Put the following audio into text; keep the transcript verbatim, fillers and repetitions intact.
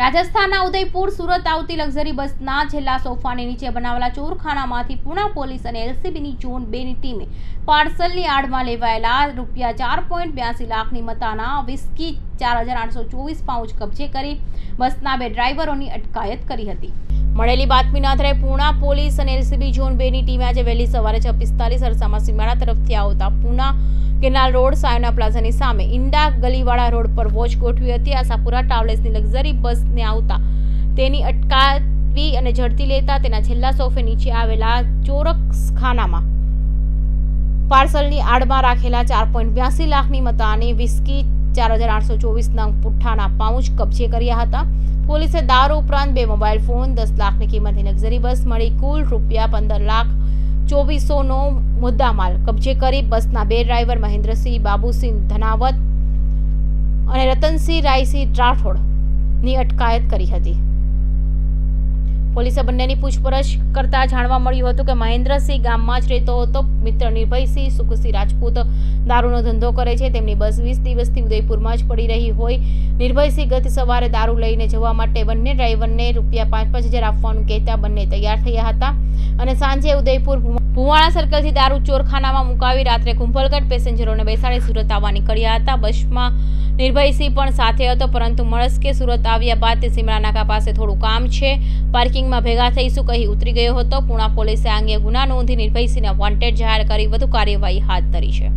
રાજસ્થાનના ઉદયપુર સુરત આવતી લક્ઝરી બસના છેલ્લા સોફાને નીચે બનાવેલા ચોરખાનામાંથી પુના પોલીસ અને એલસીબીની ઝોન બે ની ટીમે પાર્સલની આડમાં લેવાયેલા રૂપિયા ચાર પોઈન્ટ બ્યાસી લાખની મતાના વિસ્કી ચાર હજાર આઠસો ચોવીસ પાઉચ કબજે કરી બસના બે ડ્રાઈવરોની અટકાયત કરી હતી। મળેલી બાતમીના આધારે પુના પોલીસ અને એલસીબી ઝોન બે ની ટીમે આજે વહેલી સવારે છ પિસ્તાલીસ અરસામાં સીમાડા તરફથી આવતા પુના કેનાલ રોડ સાયોના પ્લાઝાની સામે ઈંડા ગલીવાળા રોડ પર વોચ ગોઠવી હતી। આશાપુરા ટ્રાવેલ્સની લક્ઝરી બસને આવતા તેની અટકાવી અને ઝડપી લેતા તેના છેલ્લા સોફે નીચે આવેલા ચોરક્ષ ખાનામાં પાર્સલની આડમાં રાખેલા ચાર પોઈન્ટ બ્યાસી લાખની મતાની વિસ્કી ચાર હજાર આઠસો ચોવીસના પુઠ્ઠાના પાઉચ કબજે કર્યા હતા। પોલીસે દારૂ ઉપરાંત બે મોબાઈલ ફોન દસ લાખની કિંમતની લક્ઝરી બસ મળી કુલ રૂપિયા પંદર લાખ ચોવીસોનો મુદ્દામાલ કબજે કરી બસના બે ડ્રાઈવર મહેન્દ્રસિંહ બાબુસિંહ ધનાવત અને રતનસિંહ રાયસિંહ રાઠોડની અટકાયત કરી હતી। પોલીસે બંનેની પૂછપરછ કરતા જાણવા મળ્યું હતું કે મહેન્દ્રસિંહ ગામમાં જ રહેતો હતો। મિત્ર નિર્ભયસિંહ સુખસિંહ રાજપૂત દારૂનો ધંધો કરે છે। તેમની બસ વીસ દિવસથી ઉદયપુરમાં જ પડી રહી હોય। નિર્ભયસિંહ ગત સવારે દારૂ લઈને જવા માટે બંને ડ્રાઈવરને રૂપિયા પાંચ પાંચ હજાર આપવાનું કહેતા બંને તૈયાર થયા હતા અને સાંજે ઉદયપુર ભુવાણા સર્કલથી દારૂ ચોરખાનામાં મુકાવી રાત્રે કુંભલગઢ પેસેન્જરોને બેસાડી સુરત આવવા નીકળ્યા હતા। બસમાં નિર્ભયસિંહ પણ સાથે હતો, પરંતુ મળસ્કે સુરત આવ્યા બાદ તે સીમડા નાકા પાસે થોડું કામ છે, પાર્કિંગમાં ભેગા થઈશું કહી ઉતરી ગયો હતો। પુણા પોલીસે આ અંગે ગુના નોંધી નિર્ભયસિંહને વોન્ટેડ જાહેર કરી વધુ કાર્યવાહી હાથ ધરી છે।